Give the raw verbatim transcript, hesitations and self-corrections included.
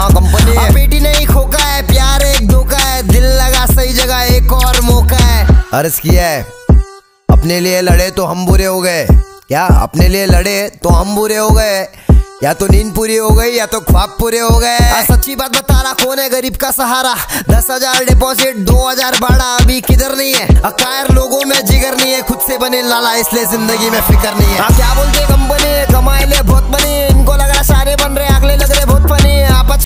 हाँ कंपनी है। बेटी नहीं खोका है, प्यार एक धोखा है, दिल लगा सही जगह एक और मौका है। अर्ज किया है अपने लिए लड़े तो हम बुरे हो गए, क्या अपने लिए लड़े तो हम बुरे हो गए? या तो नींद पूरी हो गई या तो ख्वाब पूरे हो गए। सच्ची बात बता रहा, कौन है गरीब का सहारा? दस हजार डिपॉजिट, दो हजार भाड़ा, अभी किधर नहीं है। अकायर लोगों में जिगर नहीं है, खुद से बने लाला इसलिए जिंदगी में फिकर नहीं है। क्या बोलते कंपनी, कमाई ले बहुत बनी, इनको लग रहा